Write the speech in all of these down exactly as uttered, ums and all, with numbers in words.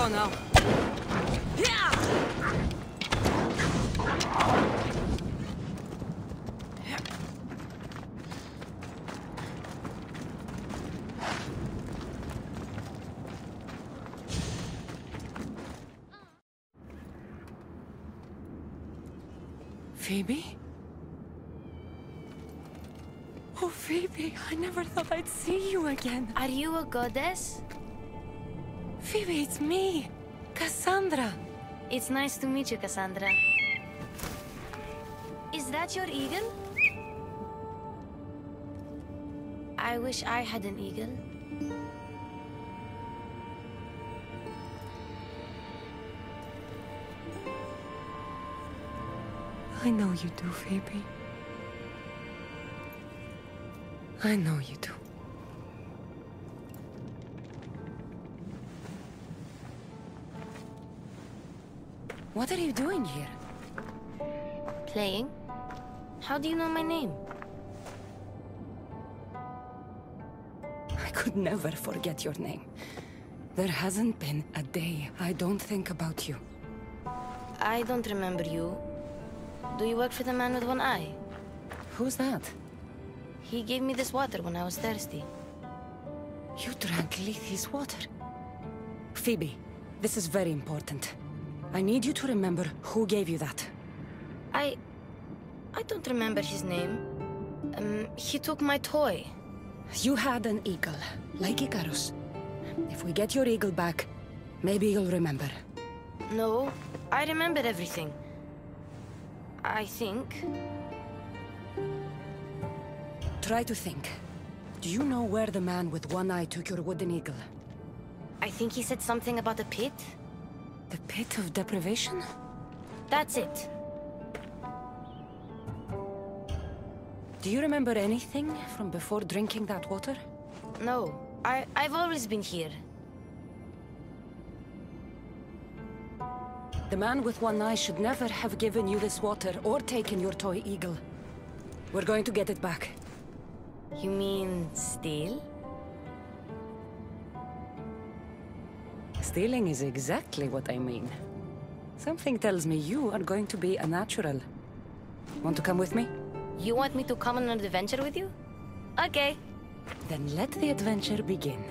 go now. Phoebe? Oh, Phoebe, I never thought I'd see you again. Are you a goddess? Phoebe, it's me, Cassandra. It's nice to meet you, Cassandra. Is that your eagle? I wish I had an eagle. I know you do, Phoebe. I know you do. What are you doing here? Playing? How do you know my name? I could never forget your name. There hasn't been a day I don't think about you. I don't remember you. Do you work for the man with one eye? Who's that? He gave me this water when I was thirsty. You drank Lethe's water? Phoebe, this is very important. I need you to remember who gave you that. I... I don't remember his name. Um, he took my toy. You had an eagle, like Icarus. If we get your eagle back, maybe you'll remember. No, I remember everything. I think. Try to think. Do you know where the man with one eye took your wooden eagle? I think he said something about a pit. The pit of deprivation? That's it. Do you remember anything from before drinking that water? No. I, I've always been here. The man with one eye should never have given you this water or taken your toy eagle. We're going to get it back. You mean steal? Stealing is exactly what I mean. Something tells me you are going to be a natural. Want to come with me? You want me to come on an adventure with you? Okay. Then let the adventure begin.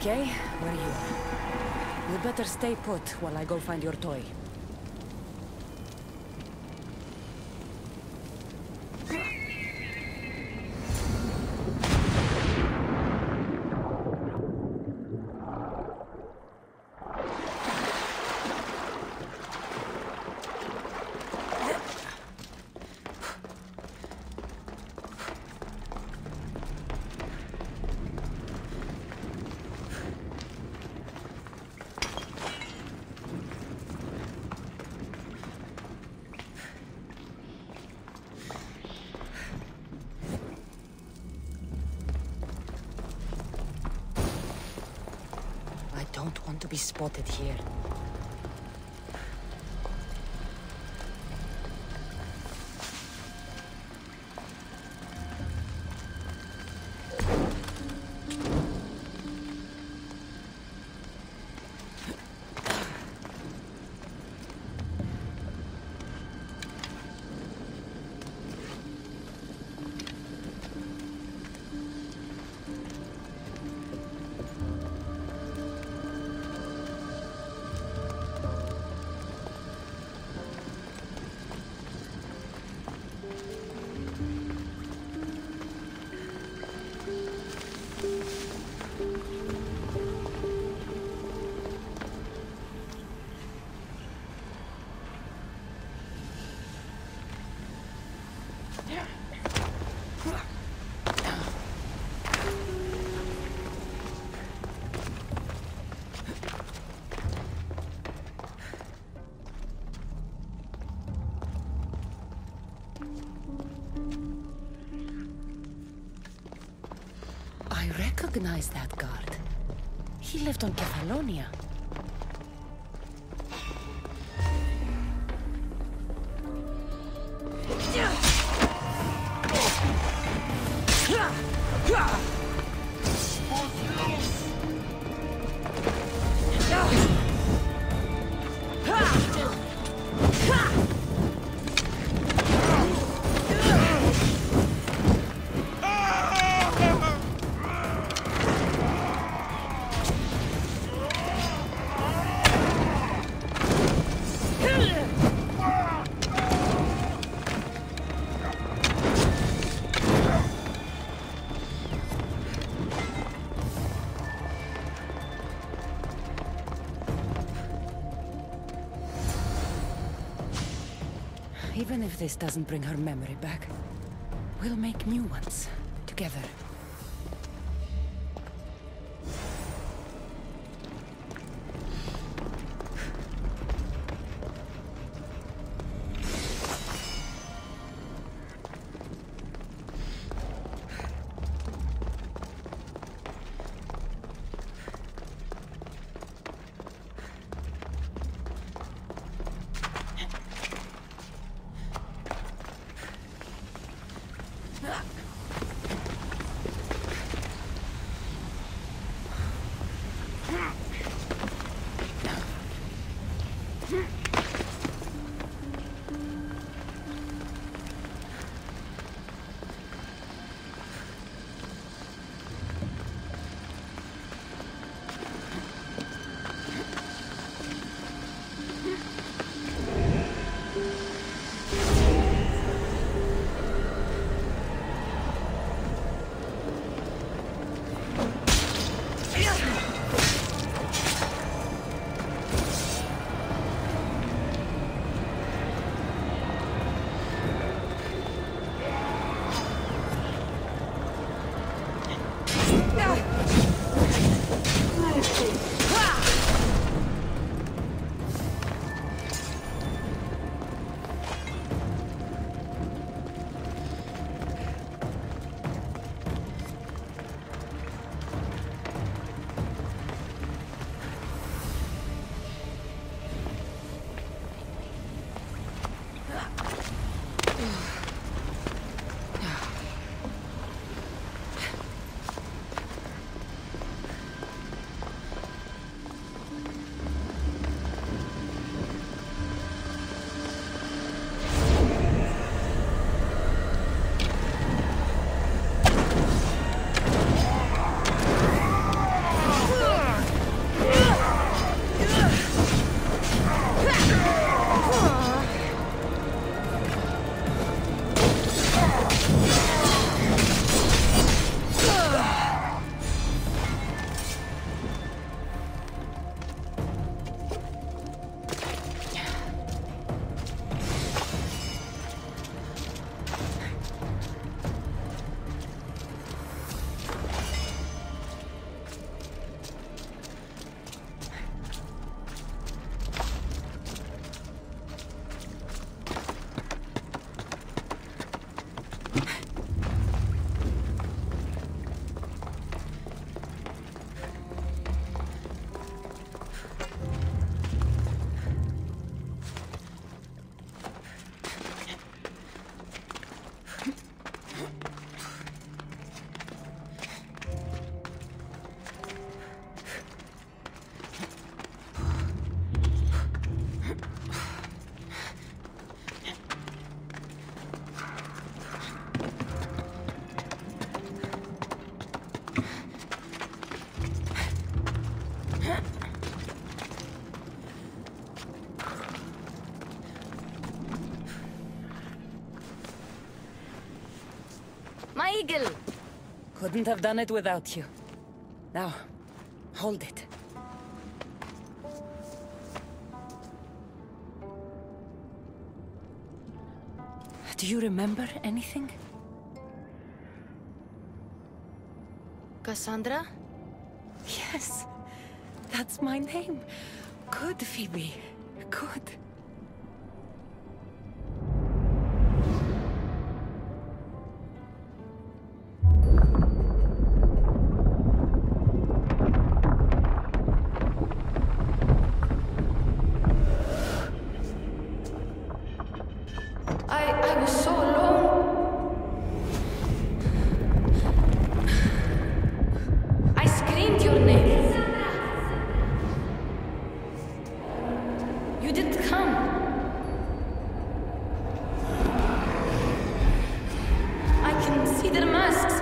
Okay, where are you? You better stay put while I go find your toy. To be spotted here. recognize that guard. He left on Kefalonia. Even if this doesn't bring her memory back, we'll make new ones, together. Eagle. Couldn't have done it without you. Now, hold it. Do you remember anything? Cassandra? Yes, that's my name. Good, Phoebe. Good. You didn't come. I can see their masks.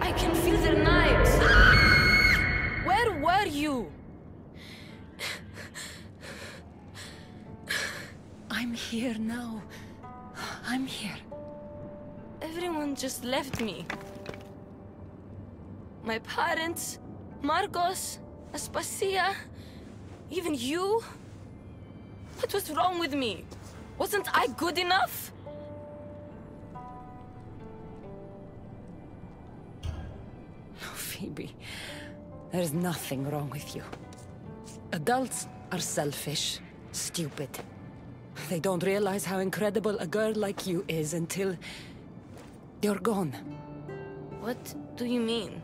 I can feel their knives. Where were you? I'm here now. I'm here. Everyone just left me. My parents, Margos, Aspasia, even you. What was wrong with me? Wasn't I good enough? No, Phoebe. There's nothing wrong with you. Adults are selfish, stupid. They don't realize how incredible a girl like you is until you're gone. What do you mean?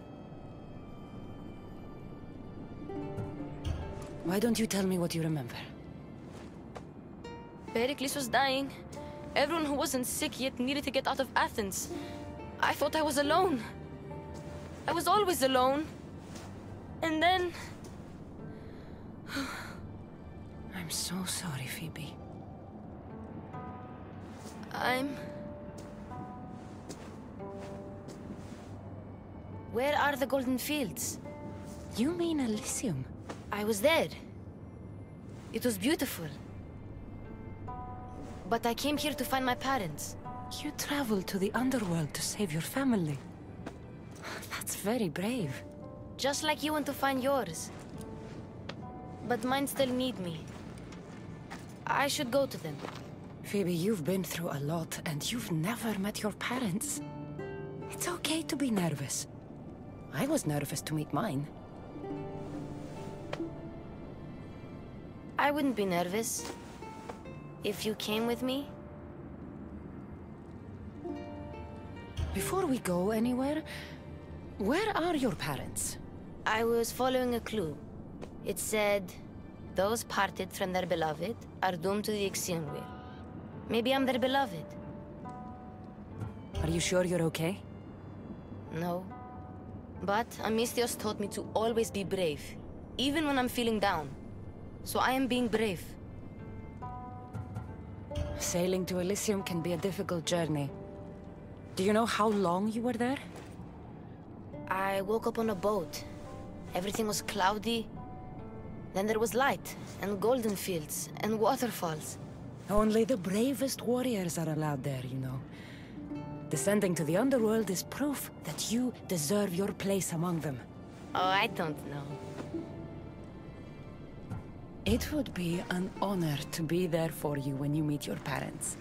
Why don't you tell me what you remember? Pericles was dying. Everyone who wasn't sick yet needed to get out of Athens. I thought I was alone. I was always alone. And then... I'm so sorry, Phoebe. I'm... Where are the Golden Fields? You mean Elysium? I was there. It was beautiful. But I came here to find my parents. You traveled to the underworld to save your family. That's very brave. Just like you want to find yours. But mine still need me. I should go to them. Phoebe, you've been through a lot, and you've never met your parents. It's okay to be nervous. I was nervous to meet mine. I wouldn't be nervous if you came with me. Before we go anywhere, where are your parents? I was following a clue. It said, those parted from their beloved are doomed to the Ixion Wheel. Maybe I'm their beloved. Are you sure you're okay? No. But Amistios taught me to always be brave, even when I'm feeling down. So I am being brave. Sailing to Elysium can be a difficult journey. Do you know how long you were there? I woke up on a boat. Everything was cloudy. Then there was light, and golden fields, and waterfalls. Only the bravest warriors are allowed there, you know. Descending to the underworld is proof that you deserve your place among them. Oh, I don't know. It would be an honor to be there for you when you meet your parents.